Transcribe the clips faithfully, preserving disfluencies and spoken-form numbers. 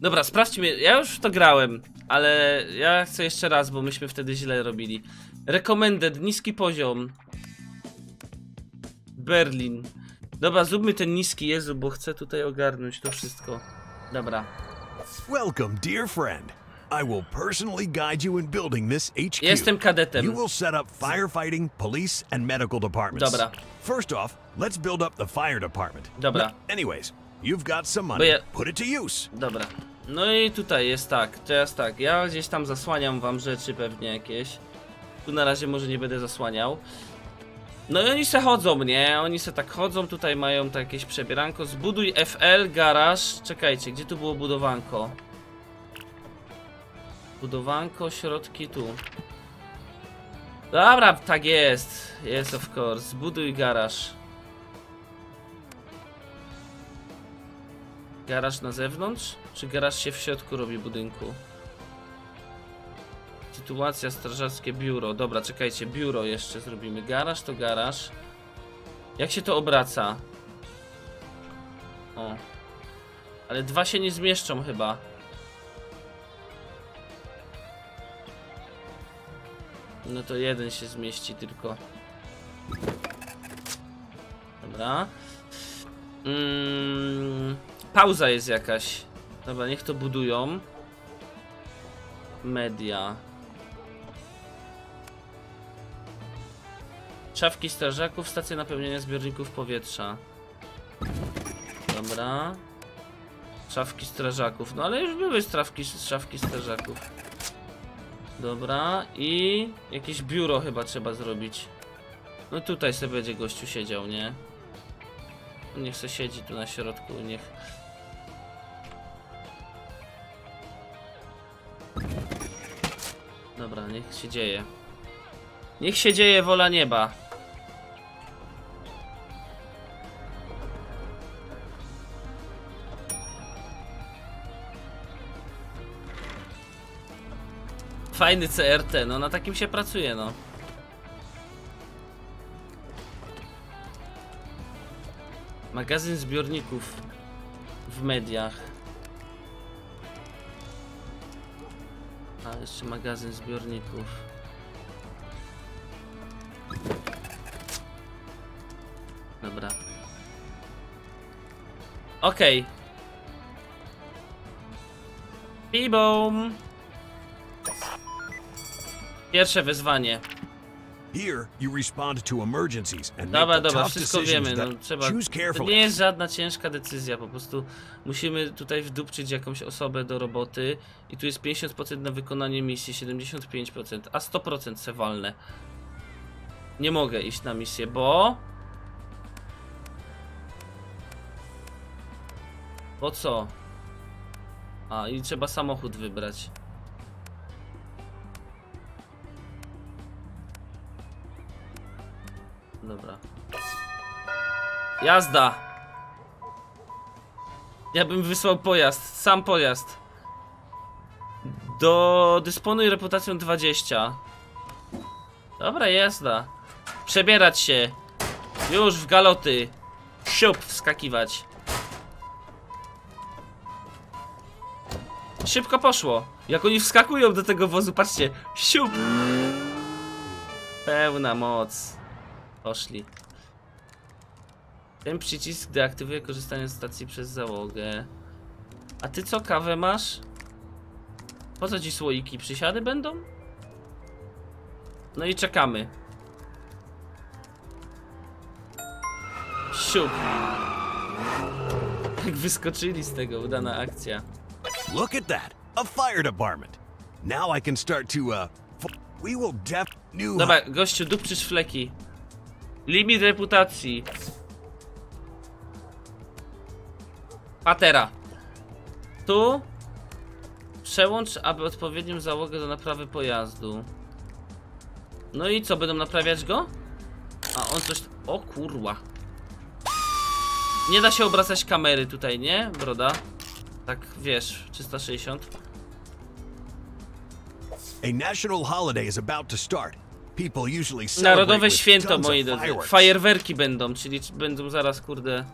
Dobra, sprawdźmy, ja już to grałem, ale ja chcę jeszcze raz, bo myśmy wtedy źle robili. Recommended, niski poziom. Berlin. Dobra, zróbmy ten niski, Jezu, bo chcę tutaj ogarnąć to wszystko. Dobra. Welcome, dear friend. I will personally guide you in building this H Q. Jestem kadetem. You will set up firefighting, police and medical departments. Dobra. First off, let's build up the fire department. Dobra. Anyways, you've got some money. Ja... Put it to use. Dobra. No i tutaj jest tak, teraz tak, ja gdzieś tam zasłaniam wam rzeczy pewnie jakieś. Tu na razie może nie będę zasłaniał. No i oni se chodzą, nie? Oni se tak chodzą, tutaj mają tak jakieś przebieranko. Zbuduj F L, garaż. Czekajcie, gdzie tu było budowanko? Budowanko, środki tu. Dobra, tak jest. Jest, of course. Zbuduj garaż. Garaż na zewnątrz? Czy garaż się w środku robi budynku? Sytuacja, strażackie biuro. Dobra, czekajcie, biuro jeszcze zrobimy. Garaż to garaż. Jak się to obraca? O. Ale dwa się nie zmieszczą chyba. No to jeden się zmieści tylko. Dobra. Mm, pauza jest jakaś. Dobra, niech to budują. Media. Szafki strażaków, stacja napełniania zbiorników powietrza. Dobra. Szafki strażaków, no ale już były szafki, szafki strażaków. Dobra, i jakieś biuro chyba trzeba zrobić. No tutaj sobie będzie gościu siedział, nie? Niech se siedzi tu na środku, niech... Dobra, niech się dzieje. Niech się dzieje wola nieba. Fajny C R T, no na takim się pracuje, no. Magazyn zbiorników w mediach. A jeszcze magazyn zbiorników. Dobra. Okej. Bibom. Pierwsze wyzwanie. Here you respond to emergencies and dobra, dobra, wszystko wiemy, no trzeba. To nie jest żadna ciężka decyzja, po prostu musimy tutaj wdupczyć jakąś osobę do roboty i tu jest pięćdziesiąt procent na wykonanie misji, siedemdziesiąt pięć procent, a sto procent se walne. Nie mogę iść na misję, bo Bo co? A, i trzeba samochód wybrać. Dobra. Jazda. Ja bym wysłał pojazd, sam pojazd. Do dysponuj reputacją dwadzieścia. Dobra, jazda. Przebierać się. Już w galoty. Siup, wskakiwać. Szybko poszło. Jak oni wskakują do tego wozu, patrzcie. Siup. Pełna moc. Poszli. Ten przycisk deaktywuje korzystanie z stacji przez załogę. A ty co, kawę masz? Po co ci słoiki? Przysiady będą? No i czekamy. Siup. Jak wyskoczyli z tego, udana akcja. Look at that! A fire department. Now I can start to uh we will def new. Dobra, gościu, dupczysz fleki. Limit reputacji. Patera. Tu przełącz, aby odpowiednią załogę do naprawy pojazdu. No i co, będą naprawiać go? A on coś... O kurwa. Nie da się obracać kamery tutaj, nie? Broda. Tak, wiesz, trzysta sześćdziesiąt. A national holiday is about to start. Narodowe święto, moi drodzy. Fajerwerki będą, czyli będą zaraz, kurde,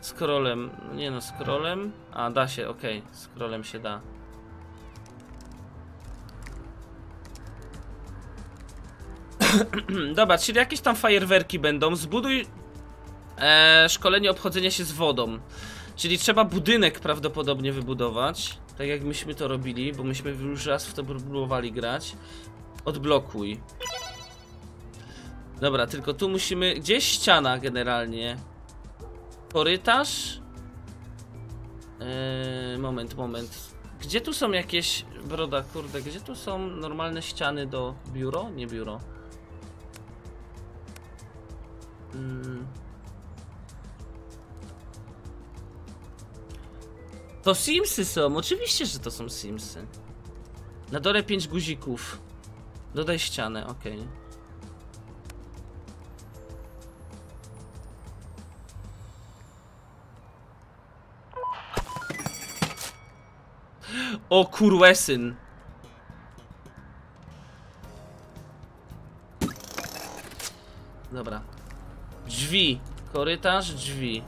Scrollem, nie no, scrollem. A, da się, okej, okay. Scrollem się da. Dobra, czyli jakieś tam fajerwerki będą. Zbuduj e, szkolenie obchodzenia się z wodą. Czyli trzeba budynek prawdopodobnie wybudować. Tak jak myśmy to robili, bo myśmy już raz w to próbowali grać. Odblokuj. Dobra, tylko tu musimy... Gdzieś ściana generalnie. Korytarz? Eee, moment, moment. Gdzie tu są jakieś... Broda, kurde, gdzie tu są normalne ściany do biuro? Nie biuro. Hmm. To Simsy są, oczywiście, że to są Simsy. Na dole pięć guzików. Dodaj ścianę, ok. O kurwesyn. Dobra. Drzwi. Korytarz, drzwi.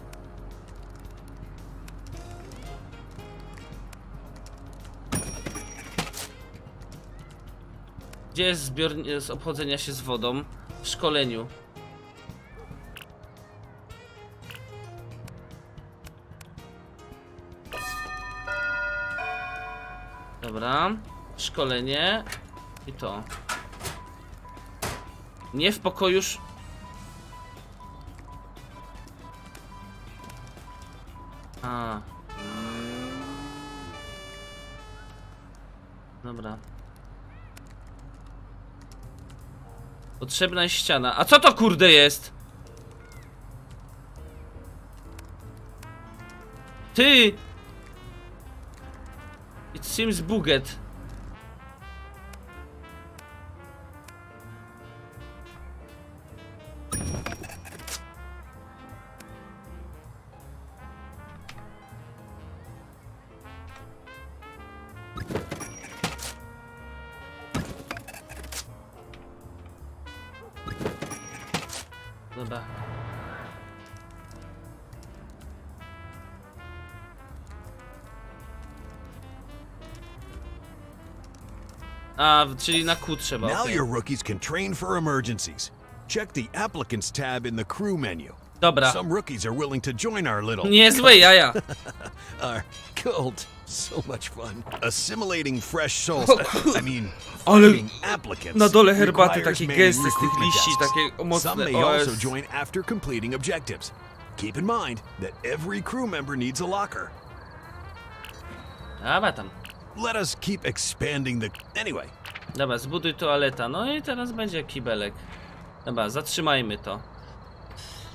Gdzie jest zbiornik z obchodzenia się z wodą? W szkoleniu. Dobra, szkolenie i to. Nie w pokoju już. A. Dobra. Potrzebna jest ściana. A co to kurde jest? Ty! It seems bugged. Dobra. A, czyli na Q trzeba. Now your rookies can train for emergencies. Check the applicants tab in the crew menu. Dobra. Some rookies are willing to join our little. Niezłe jaja. Our cult. So much fun. Assimilating fresh souls. I mean, finding applicants. Na dole herbaty takie gesty z tych liści, takie mocne. Some may also join after completing objectives. Keep in mind that every crew member needs a locker. Dobra tam. Let us keep expanding the... Anyway. Dobra, zbuduj toaleta. No i teraz będzie kibelek. Dobra, zatrzymajmy to.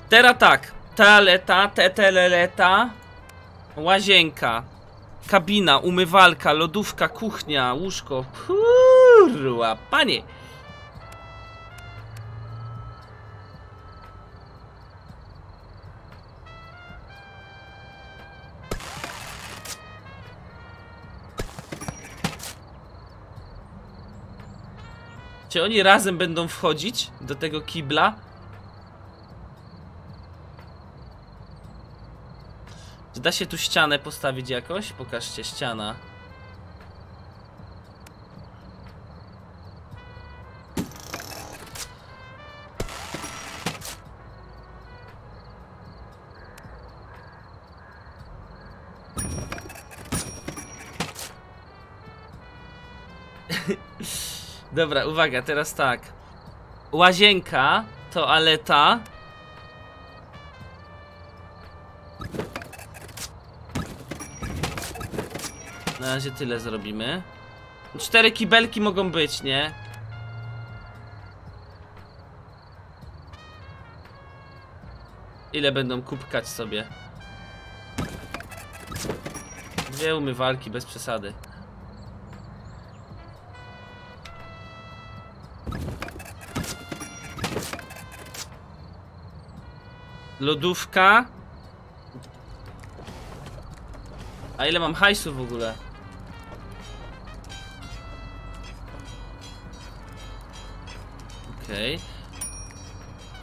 Teraz tak. Toaleta, teteleleta, łazienka, kabina, umywalka, lodówka, kuchnia, łóżko. Kurwa, panie. Czy oni razem będą wchodzić do tego kibla? Czy da się tu ścianę postawić jakoś? Pokażcie, ściana. Dobra, uwaga, teraz tak. Łazienka, toaleta. Na razie tyle zrobimy. Cztery kibelki mogą być, nie? Ile będą kubkać sobie? Dwie umywalki, bez przesady. Lodówka. A ile mam hajsu w ogóle? Okej, okay.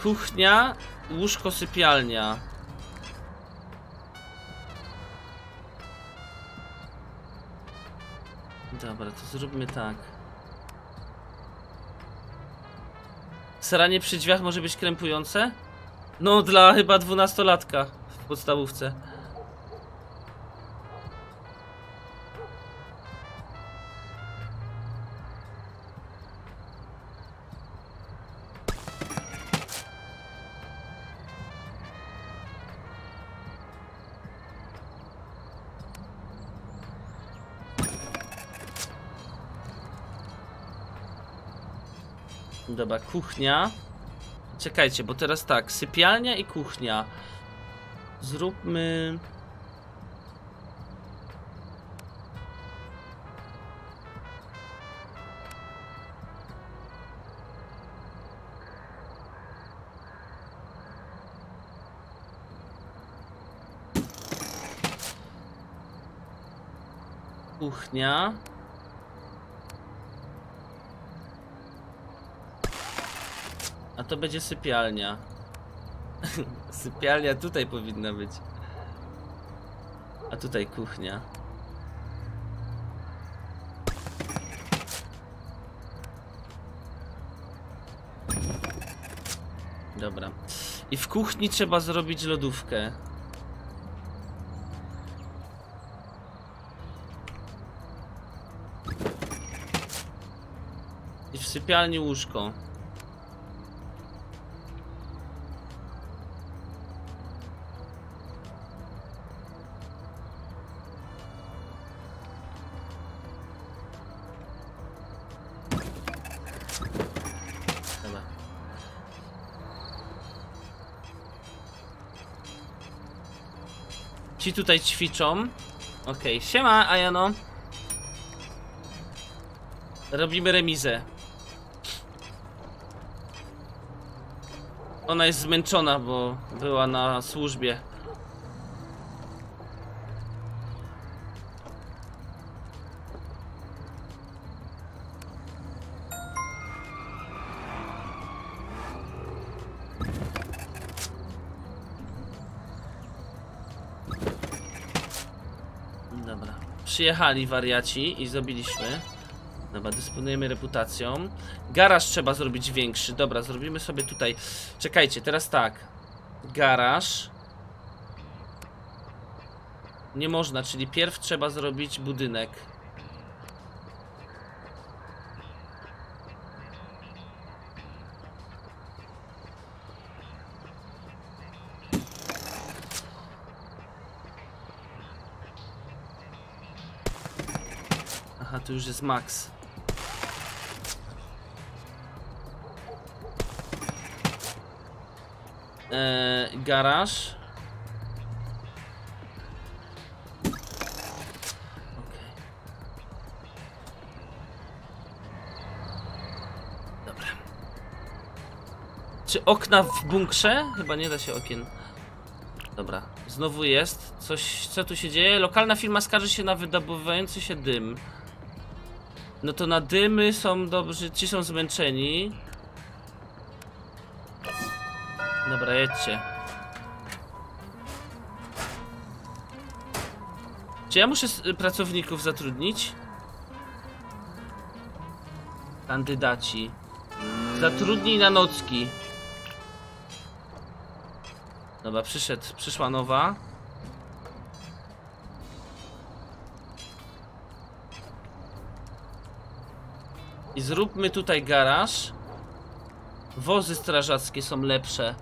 Kuchnia, łóżko, sypialnia. Dobra, to zróbmy tak. Saranie przy drzwiach może być krępujące? No, dla chyba dwunastolatka w podstawówce. Dobra, kuchnia. Czekajcie, bo teraz tak, sypialnia i kuchnia. Zróbmy... Kuchnia. A to będzie sypialnia. Sypialnia tutaj powinna być. A tutaj kuchnia. Dobra. I w kuchni trzeba zrobić lodówkę. I w sypialni łóżko. Ci tutaj ćwiczą. Okej, siema Ajano. Robimy remizę. Ona jest zmęczona, bo była na służbie. Przyjechali wariaci i zrobiliśmy. Dobra, dysponujemy reputacją. Garaż trzeba zrobić większy. Dobra, zrobimy sobie tutaj. Czekajcie, teraz tak. Garaż. Nie można, czyli pierw trzeba zrobić budynek. To już jest max. Eee, garaż. Okay. Dobra. Czy okna w bunkrze? Chyba nie da się okien. Dobra. Znowu jest. Coś, co tu się dzieje? Lokalna firma skarży się na wydobywający się dym. No to na dymy są dobrzy, ci są zmęczeni. Dobra, jedźcie. Czy ja muszę pracowników zatrudnić? Kandydaci. Zatrudnij na nocki. Dobra, przyszedł, przyszła nowa. I zróbmy tutaj garaż. Wozy strażackie są lepsze.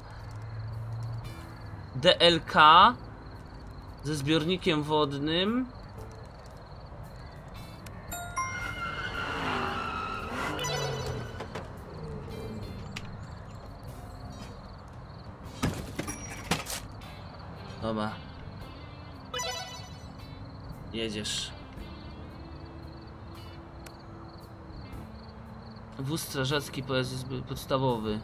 D L K ze zbiornikiem wodnym. Dobra. Jedziesz. Wóz strażacki, pojazd podstawowy.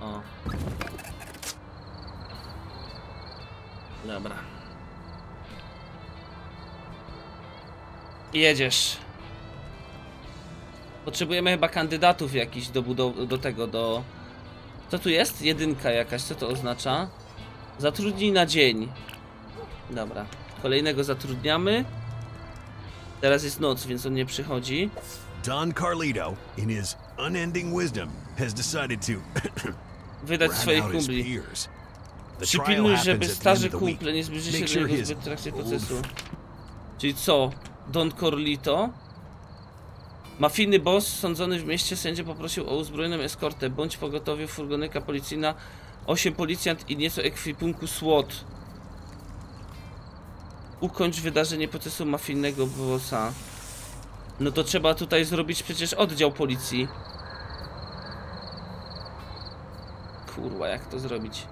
O. Dobra. Jedziesz. Potrzebujemy chyba kandydatów jakichś do, do, do tego, do Co tu jest? Jedynka jakaś, co to oznacza? Zatrudnij na dzień. Dobra, kolejnego zatrudniamy. Teraz jest noc, więc on nie przychodzi. Don Carlito, in his unending wisdom, has decided to wydać swoich kumpli. Przypilnuj, żeby starzy kumple nie zbliżyli się do niego zbyt w trakcie procesu. Czyli co? Don Carlito? Mafijny boss sądzony w mieście sędzia poprosił o uzbrojoną eskortę. Bądź pogotowie, furgoneka policyjna, osiem policjant i nieco ekwipunku SWAT. Ukończ wydarzenie procesu mafijnego bossa. No to trzeba tutaj zrobić przecież oddział policji. Kurwa, jak to zrobić?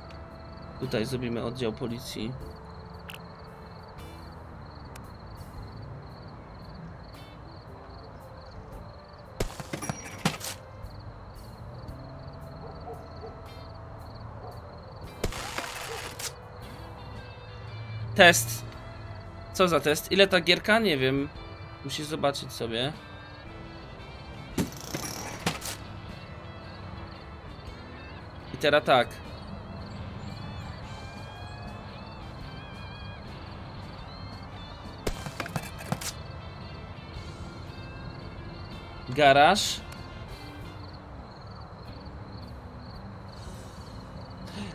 Tutaj zrobimy oddział policji. Test. Co za test? Ile ta gierka? Nie wiem. Musisz zobaczyć sobie. I teraz tak. Garaż.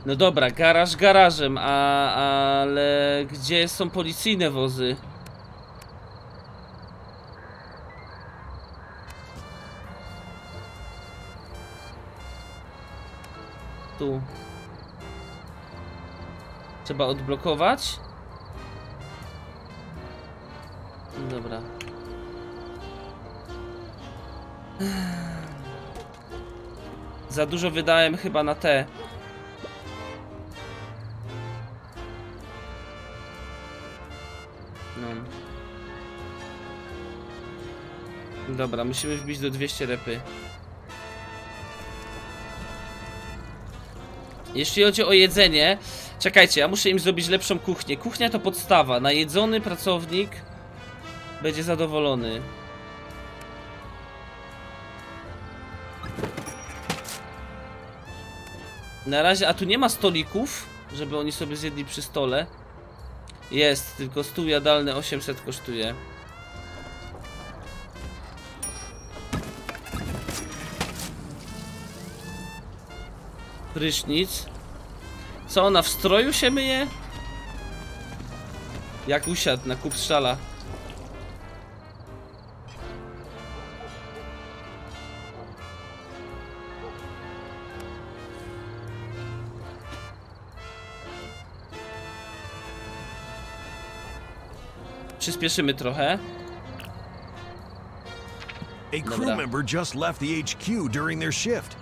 No dobra, garaż garażem, a, ale gdzie są policyjne wozy? Tu. Trzeba odblokować. Dobra. Za dużo wydałem chyba na te. Dobra, musimy wbić do dwieście repy. Jeśli chodzi o jedzenie, czekajcie, ja muszę im zrobić lepszą kuchnię. Kuchnia to podstawa. Najedzony pracownik będzie zadowolony. Na razie, a tu nie ma stolików, żeby oni sobie zjedli przy stole. Jest, tylko stół jadalny osiemset kosztuje. Prysznic. Co ona w stroju się myje? Jak usiadł na kup strzala. Przyspieszymy trochę. A crew member just left the H Q during their shift.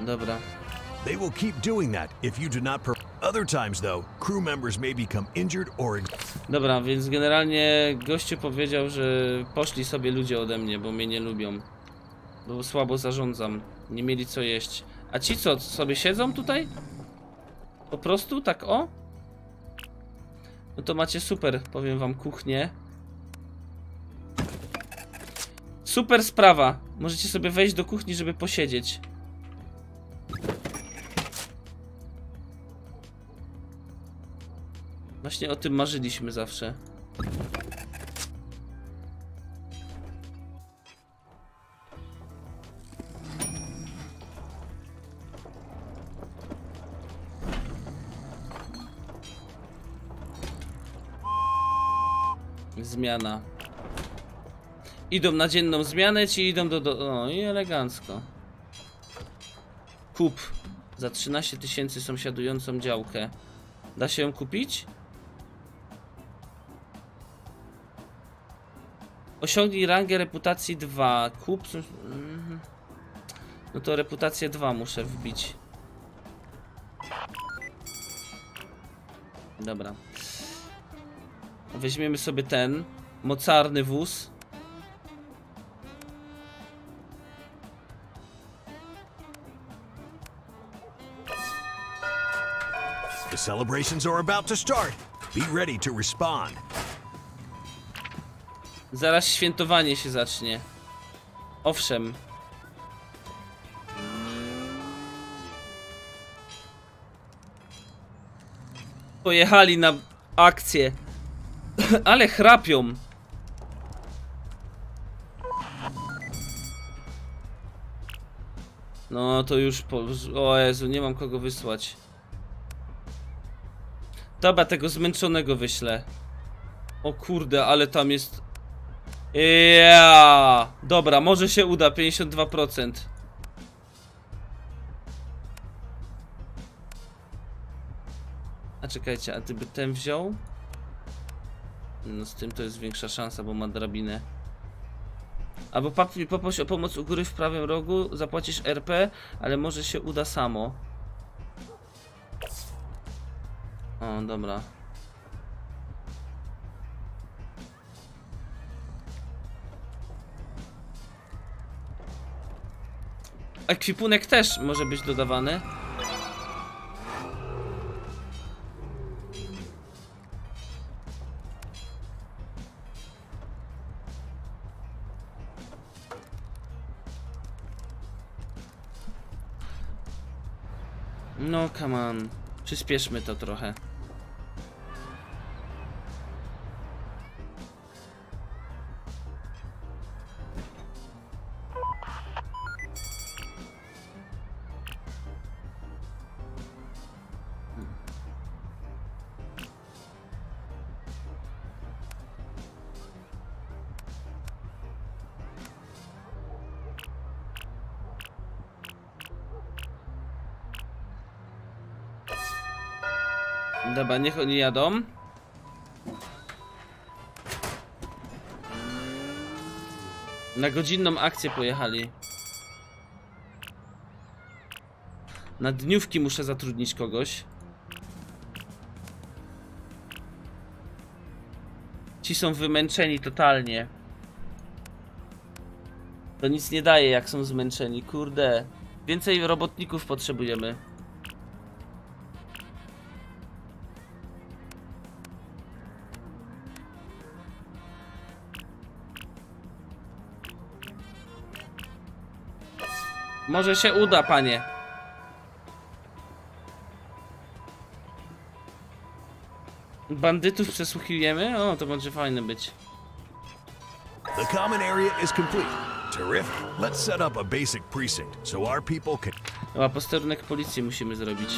Dobra. They will keep doing that if you do not. Other times though, crew members may become injured or. Dobra, więc generalnie gościu powiedział, że poszli sobie ludzie ode mnie, bo mnie nie lubią. Bo słabo zarządzam, nie mieli co jeść. A ci co, sobie siedzą tutaj? Po prostu tak o? No to macie super, powiem wam, kuchnię. Super sprawa. Możecie sobie wejść do kuchni, żeby posiedzieć. Właśnie o tym marzyliśmy zawsze. Zmiana. Idą na dzienną zmianę, ci idą do... do... No i elegancko. Kup. Za trzynaście tysięcy sąsiadującą działkę. Da się ją kupić? Osiągnij rangę reputacji dwa. Kup... No to reputację dwa muszę wbić. Dobra. Weźmiemy sobie ten mocarny wóz. The celebrations are about to start. Be ready to respond. Zaraz świętowanie się zacznie. Owszem. Pojechali na akcję. Ale chrapią. No to już po... O Jezu, nie mam kogo wysłać. Dobra, tego zmęczonego wyślę. O kurde, ale tam jest... Yeah. Dobra, może się uda, pięćdziesiąt dwa procent. A czekajcie, a ty by ten wziął? No z tym to jest większa szansa, bo ma drabinę. Albo poproś o pomoc u góry w prawym rogu, zapłacisz R P, ale może się uda samo. O, dobra. Ekwipunek też może być dodawany. No, come on. Przyspieszmy to trochę. Dobra, niech oni jadą. Na godzinną akcję pojechali. Na dniówki muszę zatrudnić kogoś. Ci są wymęczeni totalnie. To nic nie daje, jak są zmęczeni, kurde. Więcej robotników potrzebujemy. Może się uda, panie. Bandytów przesłuchujemy? O, to będzie fajne być. The common area is complete. Terrific. Let's set up a basic precinct so our people can. A posterunek policji musimy zrobić.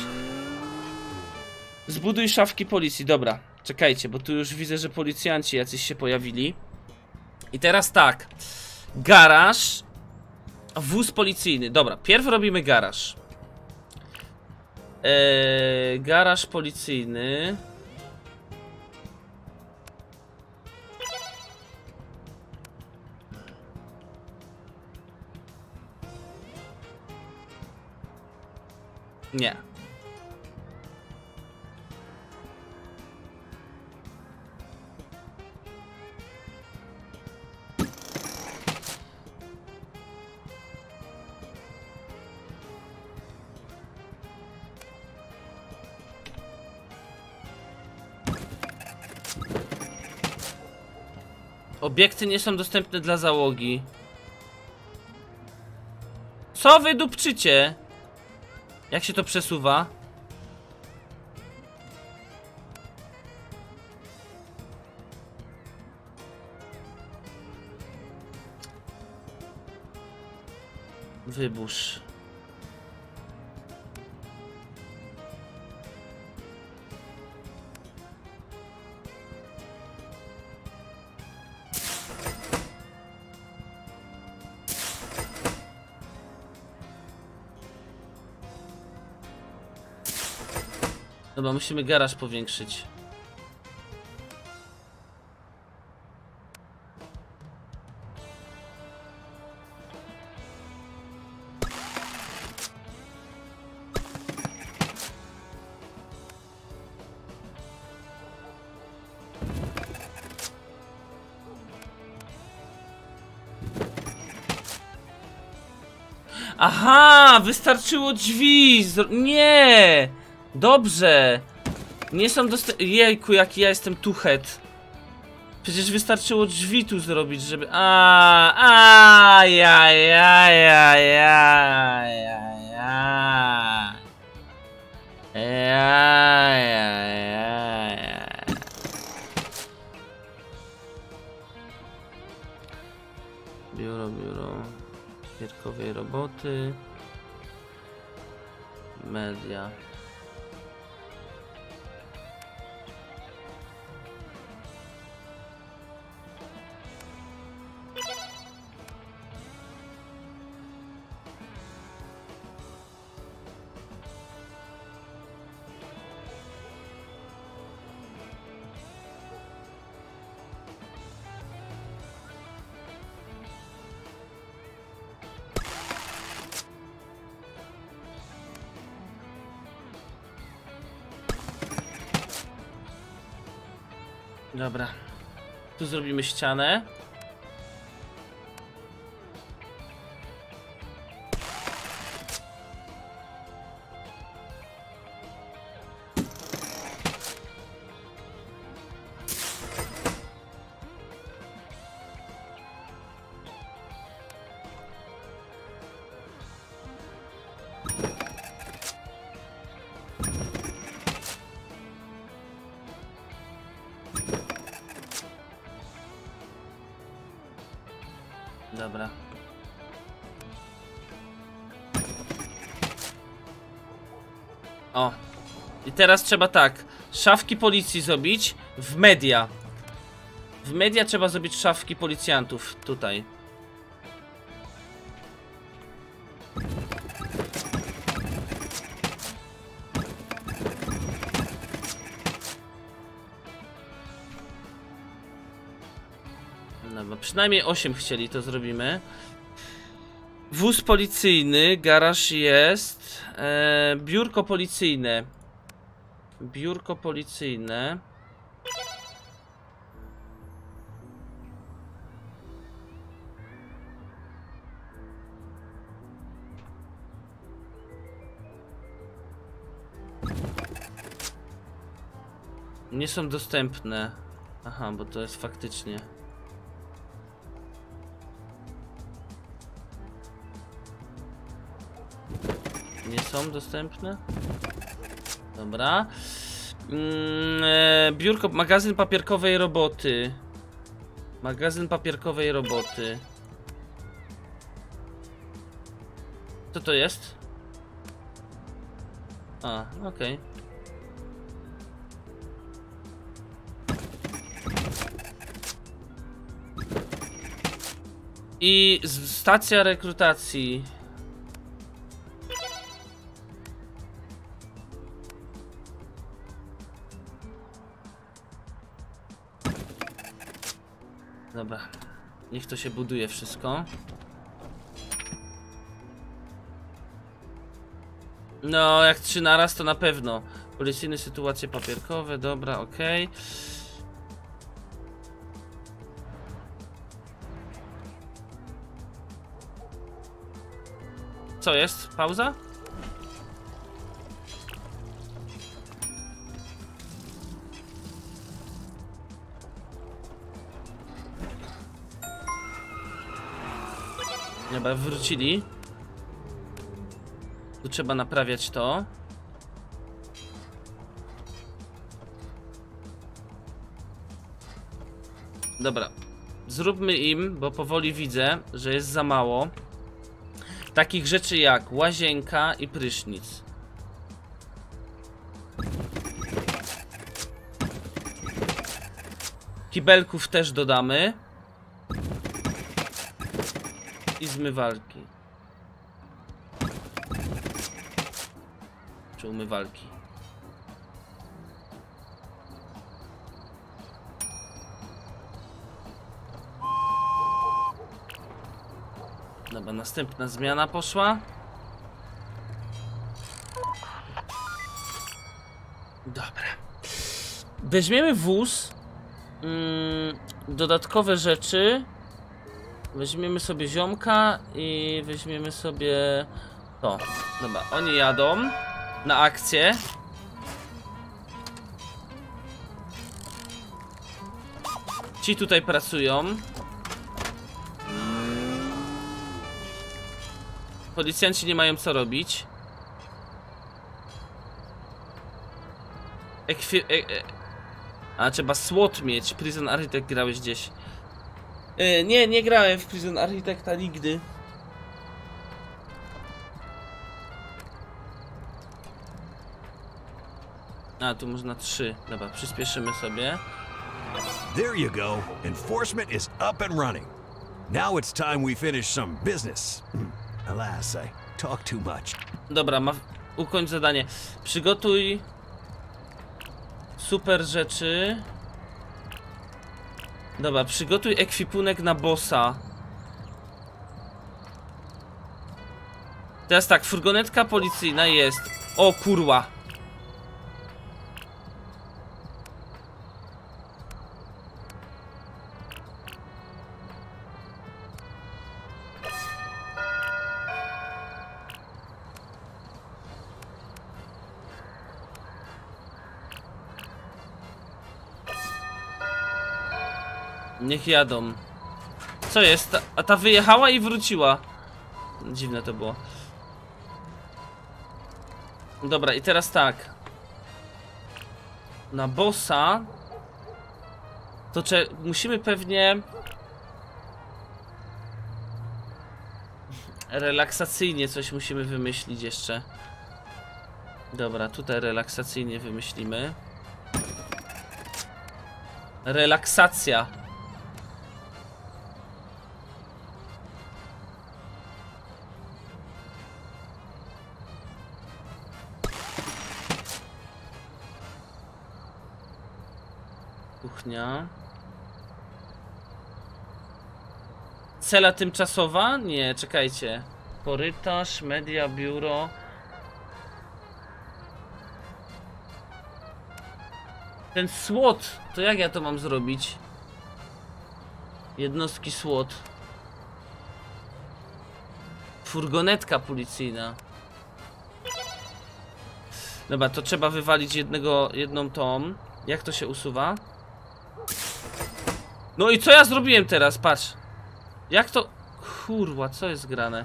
Zbuduj szafki policji. Dobra, czekajcie, bo tu już widzę, że policjanci jacyś się pojawili. I teraz tak. Garaż. Wóz policyjny, dobra, pierw robimy garaż. Eee, garaż policyjny. Nie. Obiekty nie są dostępne dla załogi. Co wy dupczycie? Jak się to przesuwa? Wybusz. Dobra, musimy garaż powiększyć. Aha, wystarczyło drzwi. Nie! Dobrze. Nie są dostępne. Jejku, jaki ja jestem tuchet. Przecież wystarczyło drzwi tu zrobić, żeby... Aaaa, aaaa, ja, ja, ja, ja, ja, ja, ja, ja, ja. Biuro, biuro, pierkowej roboty, media. Dobra, tu zrobimy ścianę. Dobra. O. I teraz trzeba tak. Szafki policji zrobić w media. W media trzeba zrobić szafki policjantów. Tutaj. Przynajmniej osiem chcieli, to zrobimy. Wóz policyjny, garaż jest. Eee, biurko policyjne. Biurko policyjne. Nie są dostępne. Aha, bo to jest faktycznie. Nie są dostępne. Dobra. Yy, biurko, magazyn papierkowej roboty. Magazyn papierkowej roboty. Co to jest? A, okej. Okay. I stacja rekrutacji. Dobra, niech to się buduje wszystko. No, jak trzy naraz to na pewno. Policyjne sytuacje papierkowe, dobra, okej. Okay. Co jest? Pauza? Dobra, wrócili. Tu trzeba naprawiać to. Dobra, zróbmy im, bo powoli widzę, że jest za mało takich rzeczy jak łazienka i prysznic. Kibelków też dodamy. I zmywalki. Czy umywalki? Dobra, następna zmiana poszła. Dobra. Weźmiemy wóz. Mmm, dodatkowe rzeczy. Weźmiemy sobie ziomka i weźmiemy sobie to. Dobra, oni jadą na akcję. Ci tutaj pracują. Policjanci nie mają co robić. Ekwi... E e A trzeba SWAT mieć. Prison Architect grałeś gdzieś. E, nie, nie grałem w Prison Architecta nigdy. A, tu można trzy. Dobra, przyspieszymy sobie. There you go. Enforcement is up and running. Now it's time we finish some business. Alas, I talk too much. Dobra, ma... ukończ zadanie. Przygotuj... super rzeczy. Dobra, przygotuj ekwipunek na bossa. Teraz tak, furgonetka policyjna jest. O kurwa. Niech jadą. Co jest? Ta, a ta wyjechała i wróciła. Dziwne to było. Dobra, i teraz tak. Na bossa to czy musimy pewnie relaksacyjnie coś musimy wymyślić jeszcze. Dobra, tutaj relaksacyjnie wymyślimy. Relaksacja. Cela tymczasowa? Nie, czekajcie. Korytarz, media, biuro. Ten SWAT, to jak ja to mam zrobić? Jednostki SWAT. Furgonetka policyjna. Dobra, to trzeba wywalić jednego, jedną tą. Jak to się usuwa? No i co ja zrobiłem teraz? Patrz. Jak to... Kurwa, co jest grane?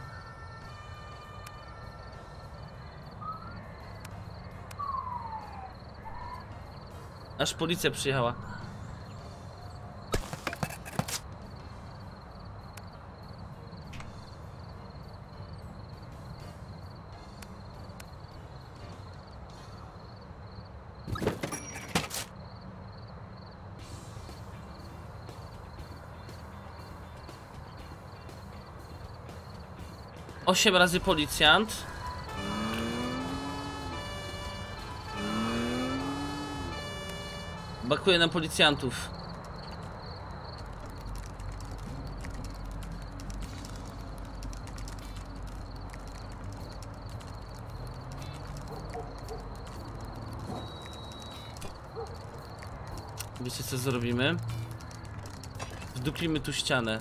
Aż policja przyjechała. Osiem razy policjant. Brakuje nam policjantów. Wiecie co zrobimy? Wdupimy tu ścianę.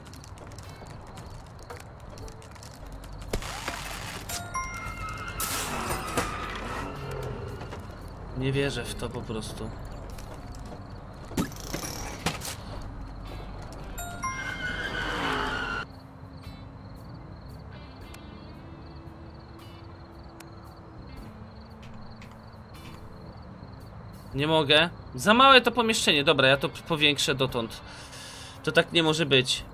Nie wierzę w to po prostu. Nie mogę. Za małe to pomieszczenie. Dobra, ja to powiększę dotąd. To tak nie może być.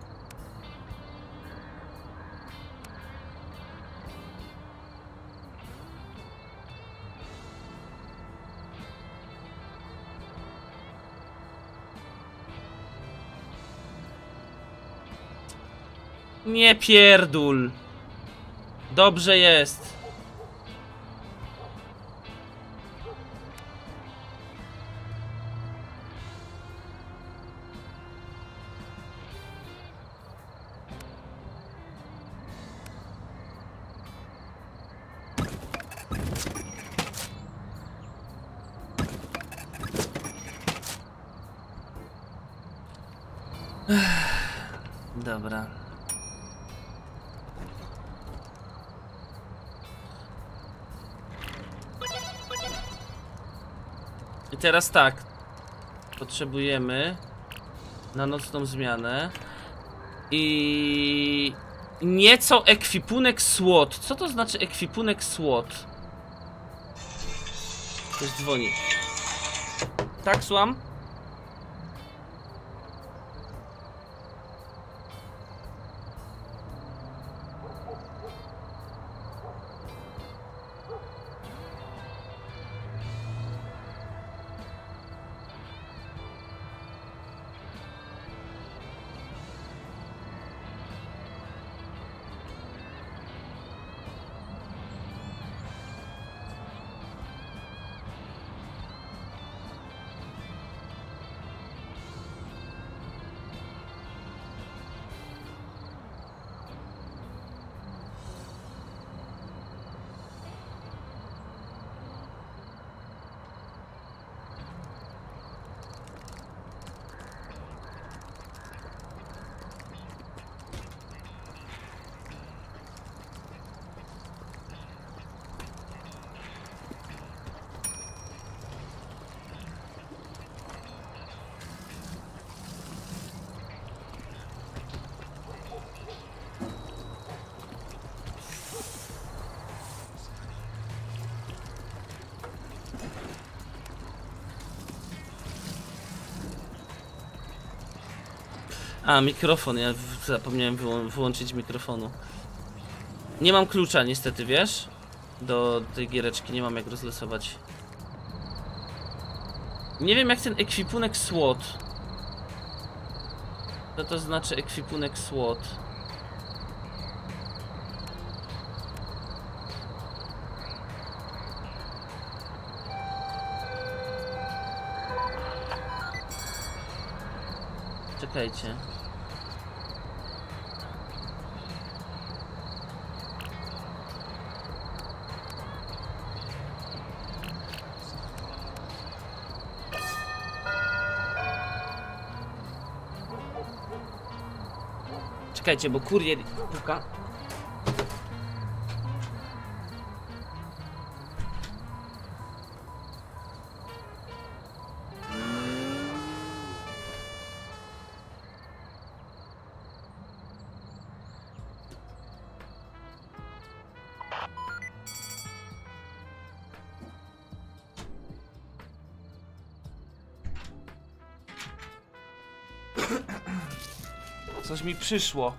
Nie pierdul. Dobrze jest. Dobra. Teraz tak, potrzebujemy na nocną zmianę. I nieco ekwipunek SWAT. Co to znaczy ekwipunek SWAT? Ktoś dzwoni. Tak, słucham? A, mikrofon, ja zapomniałem wyłą wyłączyć mikrofonu. Nie mam klucza niestety, wiesz? Do tej giereczki, nie mam jak rozlosować. Nie wiem jak ten ekwipunek SWAT. Co to znaczy ekwipunek SWAT? Czekajcie. Czekajcie, bo kurier puka. Coś mi przyszło.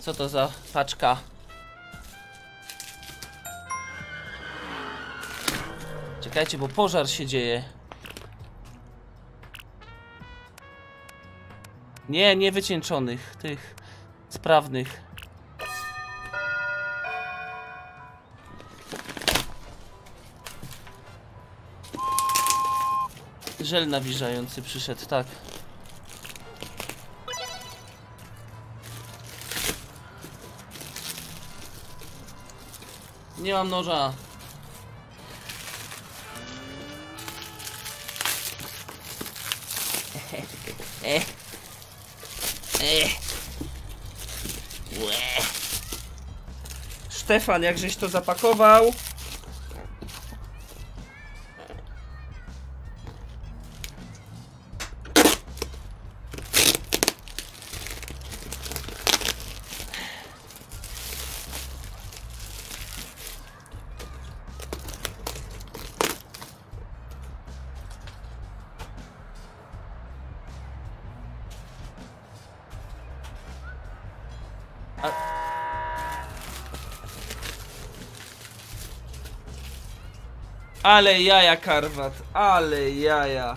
Co to za paczka? Czekajcie, bo pożar się dzieje. Nie, nie wycieńczonych, tych sprawnych. Żel nawilżający przyszedł, tak. Nie mam noża. Stefan, jak żeś to zapakował? Ale jaja, Karwat, ale jaja.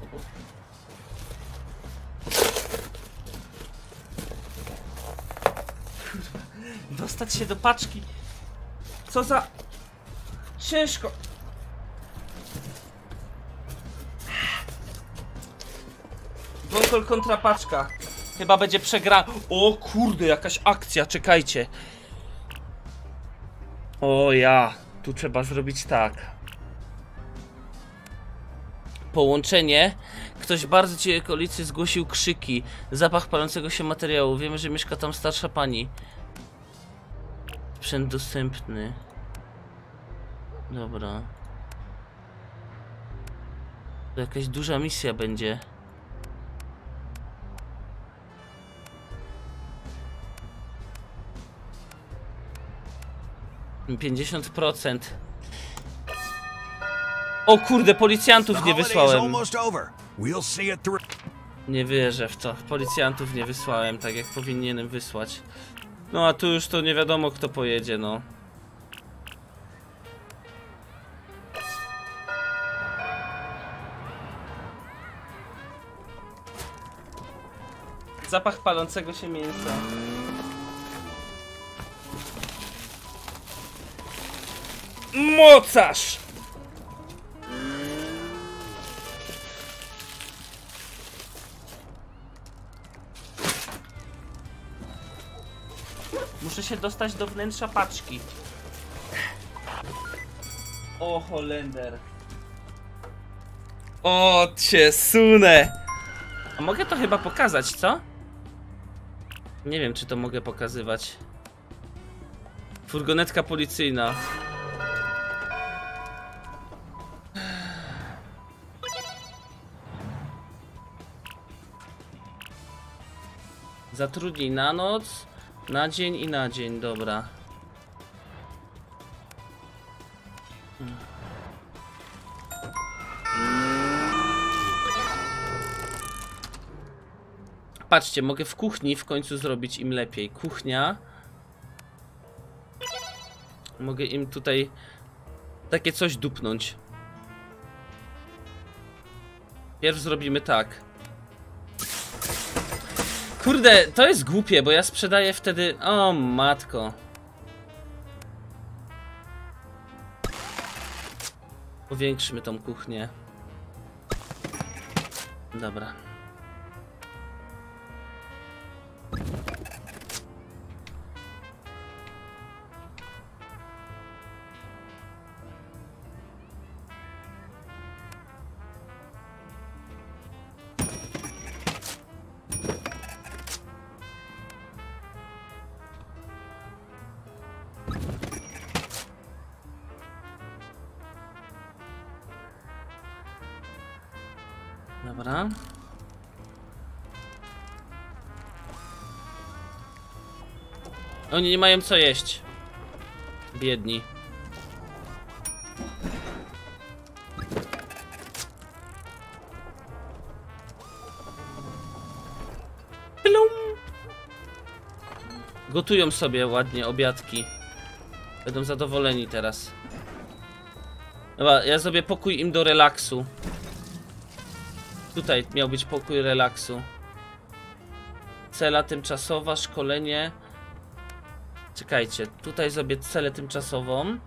Kurwa, dostać się do paczki. Co za... ciężko. Wąkol kontra paczka. Chyba będzie przegrana. O kurde, jakaś akcja, czekajcie. O ja, tu trzeba zrobić tak. połączenie. Ktoś bardzo ciekawej okolicy zgłosił krzyki, zapach palącego się materiału. Wiemy, że mieszka tam starsza pani. Sprzęt dostępny. Dobra. To jakaś duża misja będzie. pięćdziesiąt procent. O kurde, policjantów nie wysłałem. Nie wierzę w to. Policjantów nie wysłałem, tak jak powinienem wysłać. No a tu już to nie wiadomo kto pojedzie, no. Zapach palącego się mięsa. Mocarz! Muszę się dostać do wnętrza paczki. O, Holender. O, cię sunę! A mogę to chyba pokazać, co? Nie wiem, czy to mogę pokazywać. Furgonetka policyjna. Zatrudnij na noc, na dzień i na dzień, dobra. Patrzcie, mogę w kuchni w końcu zrobić im lepiej. Kuchnia. Mogę im tutaj takie coś dupnąć. Pierw zrobimy tak. Kurde, to jest głupie, bo ja sprzedaję wtedy... O matko. Powiększmy tą kuchnię. Dobra. Dobra. Oni nie mają co jeść. Biedni. Plum. Gotują sobie ładnie obiadki. Będą zadowoleni teraz. Dobra, ja zrobię pokój im do relaksu. Tutaj miał być pokój relaksu. Cela tymczasowa, szkolenie. Czekajcie, tutaj zrobię celę tymczasową.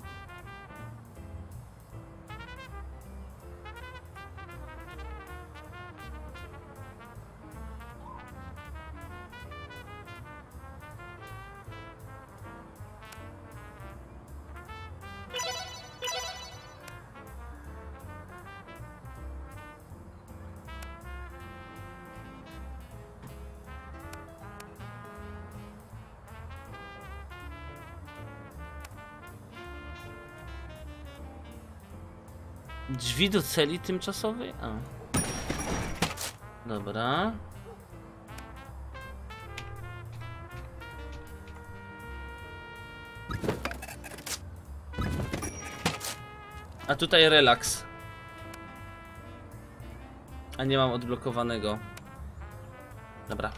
Drzwi do celi tymczasowej? A. Dobra. A tutaj relaks. A nie mam odblokowanego. Dobra.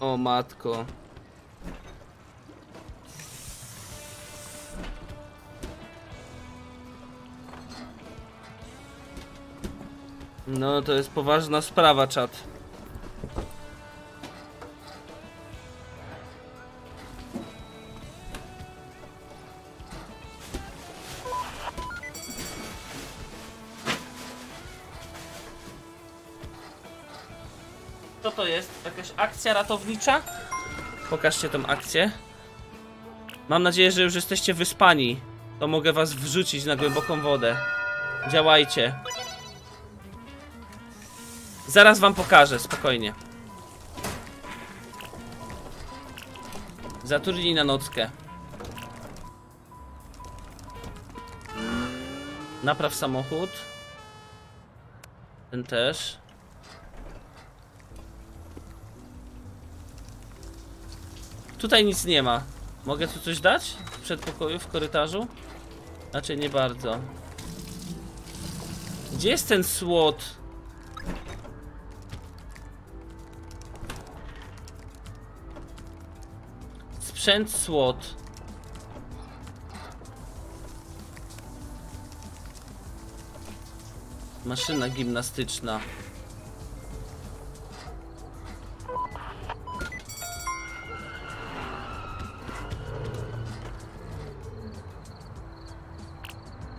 O matko. No to jest poważna sprawa, czat. Co to jest? Jakaś akcja ratownicza? Pokażcie tą akcję. Mam nadzieję, że już jesteście wyspani. To mogę was wrzucić na głęboką wodę. Działajcie. Zaraz wam pokażę, spokojnie. Zaturnij na nockę. Napraw samochód. Ten też. Tutaj nic nie ma. Mogę tu coś dać? W przedpokoju, w korytarzu? Znaczy nie bardzo. Gdzie jest ten SWAT? Sprzęt SWAT. Maszyna gimnastyczna.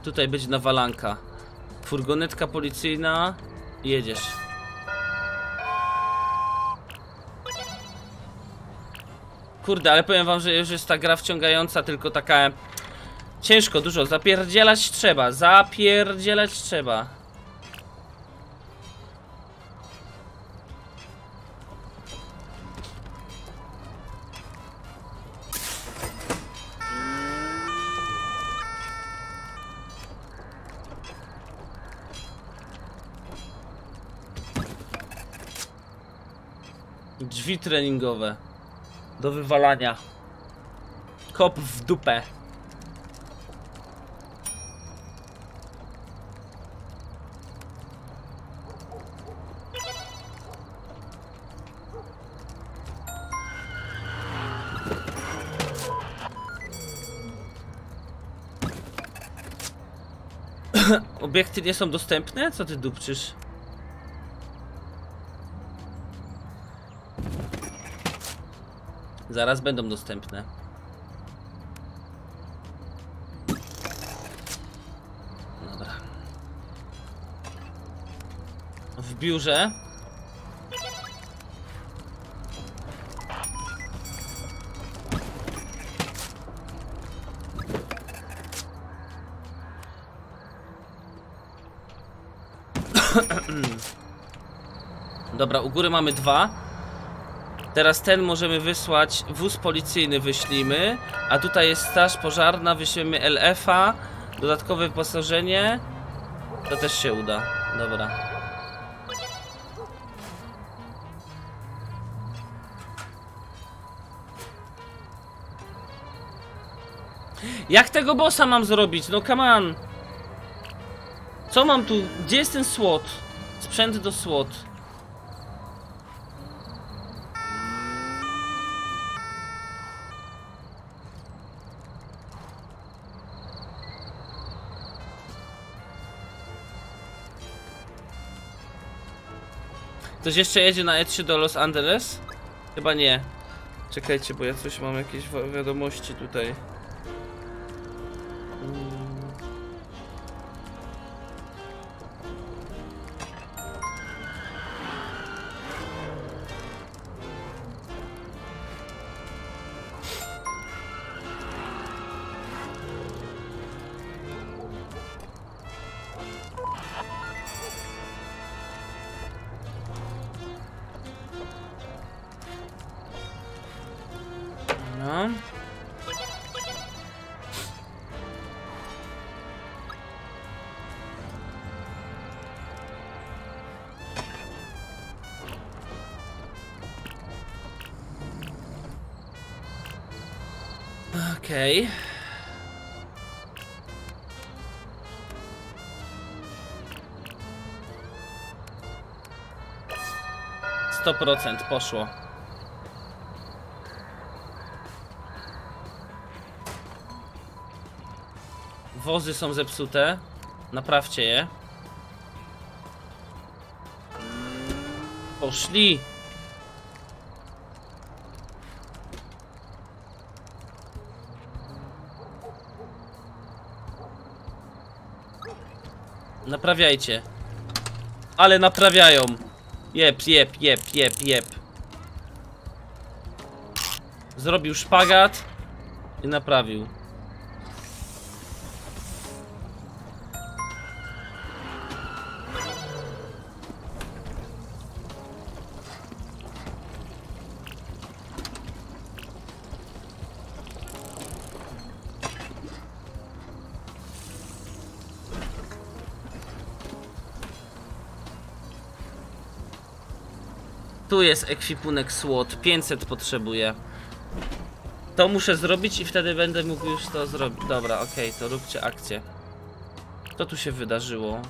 Tutaj będzie nawalanka. Furgonetka policyjna. Jedziesz. Kurde, ale powiem wam, że już jest ta gra wciągająca, tylko taka... Ciężko, dużo. Zapierdzielać trzeba. Zapierdzielać trzeba. Drzwi treningowe do wywalania. Kop w dupę. Obiekty nie są dostępne? Co ty dupczysz? Zaraz będą dostępne. Dobra. W biurze. Dobra, u góry mamy dwa. Teraz ten możemy wysłać, wóz policyjny wyślimy, a tutaj jest straż pożarna, wyślemy el efa, dodatkowe wyposażenie, to też się uda, dobra. Jak tego bossa mam zrobić? No come on! Co mam tu? Gdzie jest ten SWAT? Sprzęt do SWAT. Ktoś jeszcze jedzie na E trzy do Los Angeles? Chyba nie. Czekajcie, bo ja coś mam, jakieś wi wiadomości tutaj. Okej. sto procent poszło. Wozy są zepsute. Naprawcie je. Poszli. Naprawiajcie. Ale naprawiają. Jep, jep, jep, jep, jep. Zrobił szpagat. i naprawił. Tu jest ekwipunek SWAT, pięćset potrzebuję. To muszę zrobić i wtedy będę mógł już to zrobić. Dobra, okej, okay, to róbcie akcję. Co tu się wydarzyło?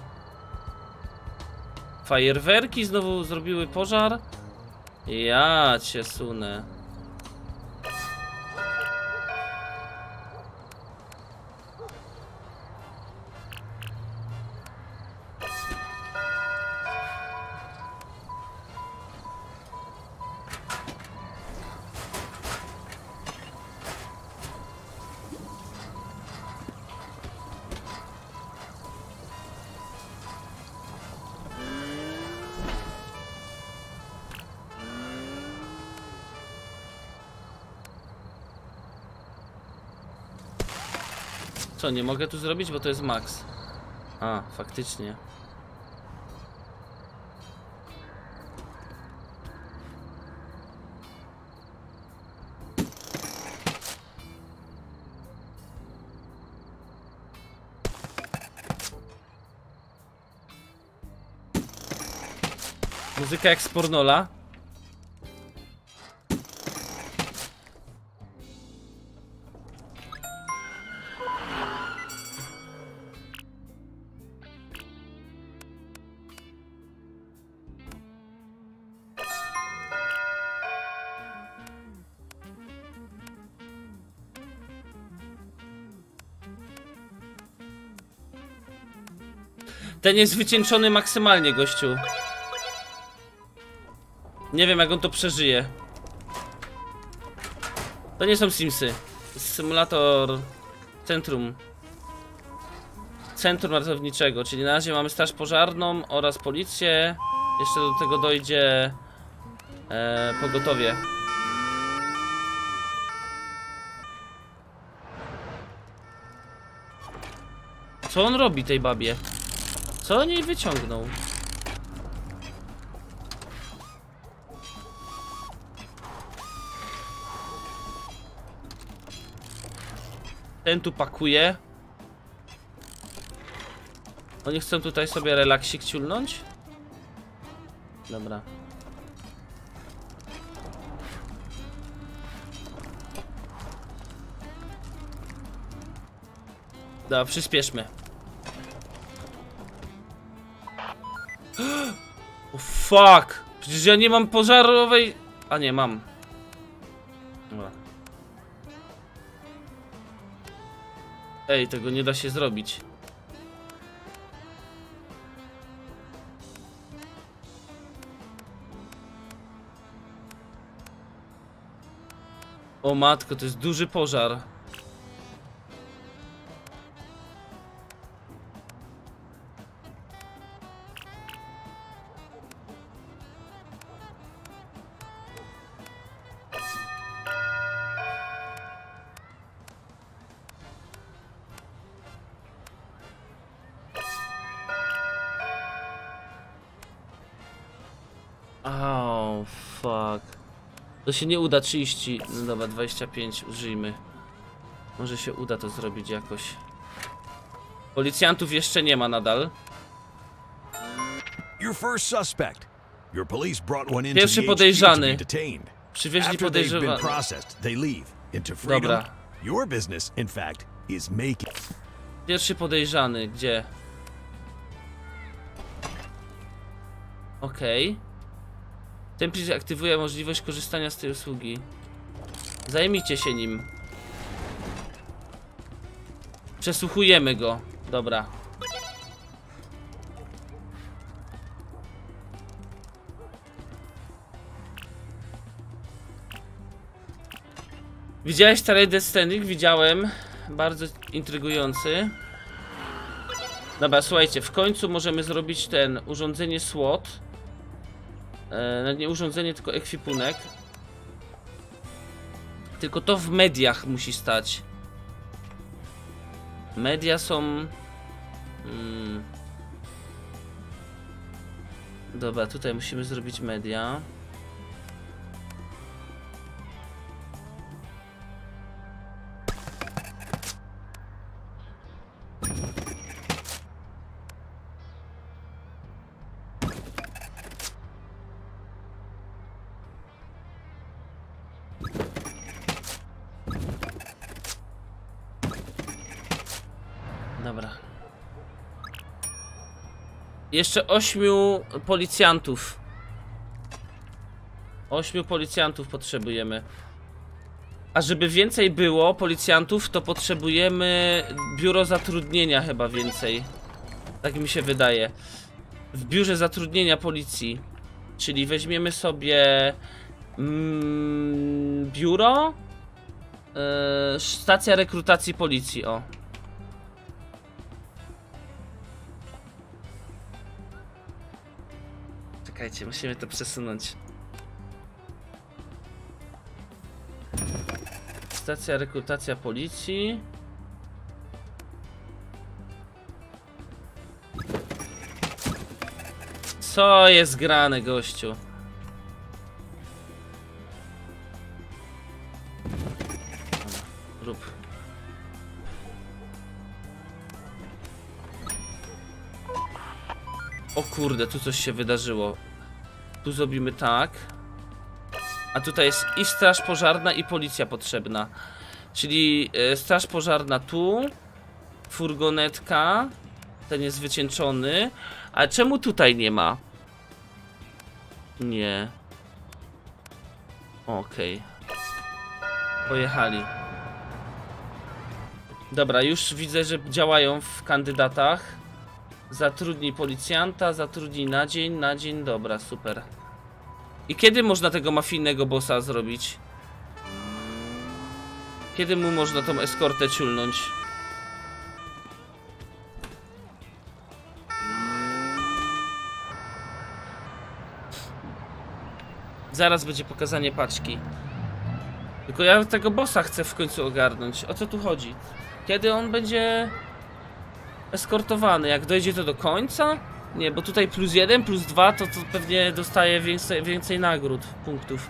Fajerwerki znowu zrobiły pożar? Ja cię sunę. Co, nie mogę tu zrobić, bo to jest max. A, faktycznie. Muzyka jak z Pornola. Ten jest wycieńczony maksymalnie, gościu. Nie wiem, jak on to przeżyje. To nie są Simsy. Symulator Centrum Centrum ratowniczego. Czyli na razie mamy straż pożarną oraz policję. Jeszcze do tego dojdzie e, pogotowie. Co on robi tej babie? Co o niej wyciągnął? Ten tu pakuje. Oni chcą tutaj sobie relaksik ciulnąć? Dobra. Dobra, przyspieszmy. O fuck! Przecież ja nie mam pożarowej... A nie, mam. Dobra. Ej, tego nie da się zrobić. O matko, to jest duży pożar. Oh, fuck. To się nie uda trzydzieści. No dobra, dwadzieścia pięć użyjmy. Może się uda to zrobić jakoś. Policjantów jeszcze nie ma nadal. Pierwszy podejrzany. Przywieźli podejrzanego. Dobra. Pierwszy podejrzany, gdzie? Okej. Okay. Template aktywuje możliwość korzystania z tej usługi. Zajmijcie się nim. Przesłuchujemy go. Dobra. Widziałeś stary Death Standing? Widziałem. Bardzo intrygujący. Dobra, słuchajcie, w końcu możemy zrobić ten urządzenie SWAT. Eee, nie urządzenie, tylko ekwipunek. Tylko to w mediach musi stać. Media są... Hmm. Dobra, tutaj musimy zrobić media. Jeszcze ośmiu policjantów. Ośmiu policjantów potrzebujemy. A żeby więcej było policjantów, to potrzebujemy biuro zatrudnienia chyba więcej. Tak mi się wydaje. W biurze zatrudnienia policji. Czyli weźmiemy sobie mm, biuro, yy, stacja rekrutacji policji, o. Czekajcie, musimy to przesunąć. Stacja rekrutacja policji. Co jest grane, gościu? Rób. O kurde, tu coś się wydarzyło. Tu zrobimy tak. A tutaj jest i straż pożarna, i policja potrzebna. Czyli y, straż pożarna tu. Furgonetka. Ten jest wycieńczony. A czemu tutaj nie ma? Nie. Okej. Pojechali. Dobra, już widzę, że działają w kandydatach. Zatrudnij policjanta, zatrudnij na dzień, na dzień, dobra, super. I kiedy można tego mafijnego bossa zrobić? Kiedy mu można tą eskortę ciulnąć? Zaraz będzie pokazanie paczki. Tylko ja tego bossa chcę w końcu ogarnąć. O co tu chodzi? Kiedy on będzie... eskortowany, jak dojdzie to do końca? Nie, bo tutaj plus jeden, plus dwa to, to pewnie dostaje więcej, więcej nagród, punktów.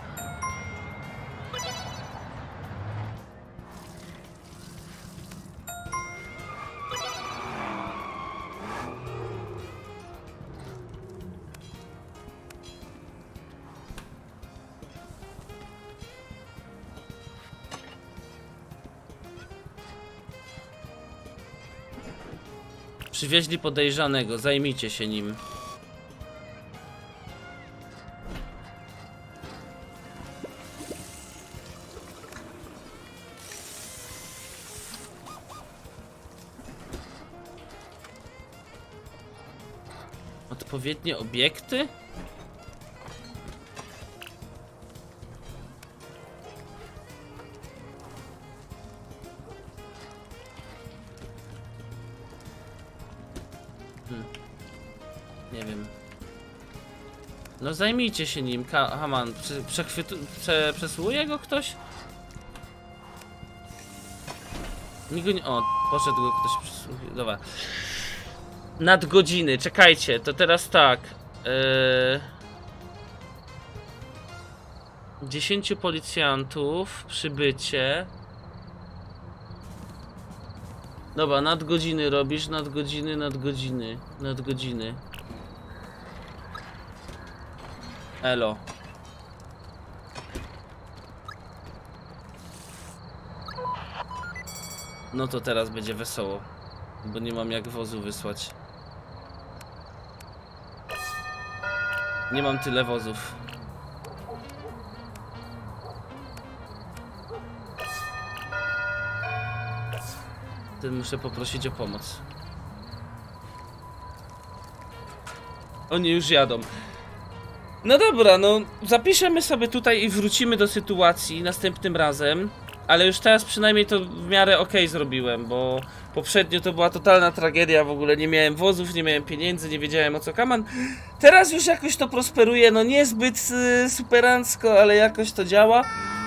Przywieźli podejrzanego, zajmijcie się nim. Odpowiednie obiekty? Nie wiem. No zajmijcie się nim, Haman. Prze Przesłuje go ktoś? Nikt go nie... O, poszedł go ktoś. Dobra. Nadgodziny, czekajcie, to teraz tak. Yy... dziesięciu policjantów, przybycie. Dobra, nadgodziny robisz, nadgodziny, nadgodziny, nadgodziny. Elo. No to teraz będzie wesoło, bo nie mam jak wozu wysłać. Nie mam tyle wozów. Ten muszę poprosić o pomoc. Oni już jadą. No dobra, no zapiszemy sobie tutaj i wrócimy do sytuacji następnym razem. Ale już teraz przynajmniej to w miarę ok zrobiłem, bo poprzednio to była totalna tragedia, w ogóle nie miałem wozów, nie miałem pieniędzy, nie wiedziałem o co kaman. Teraz już jakoś to prosperuje, no niezbyt yy, superancko, ale jakoś to działa.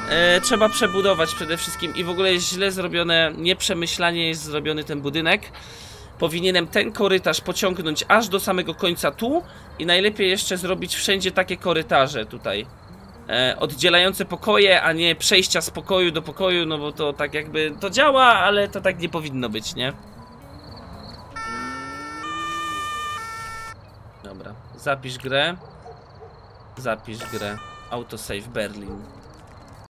e, trzeba przebudować przede wszystkim i w ogóle jest źle zrobione, nieprzemyślanie jest zrobiony ten budynek. Powinienem ten korytarz pociągnąć aż do samego końca tu i najlepiej jeszcze zrobić wszędzie takie korytarze tutaj e, oddzielające pokoje, a nie przejścia z pokoju do pokoju, no bo to tak jakby to działa, ale to tak nie powinno być, nie? Dobra, zapisz grę. Zapisz grę. Autosave Berlin.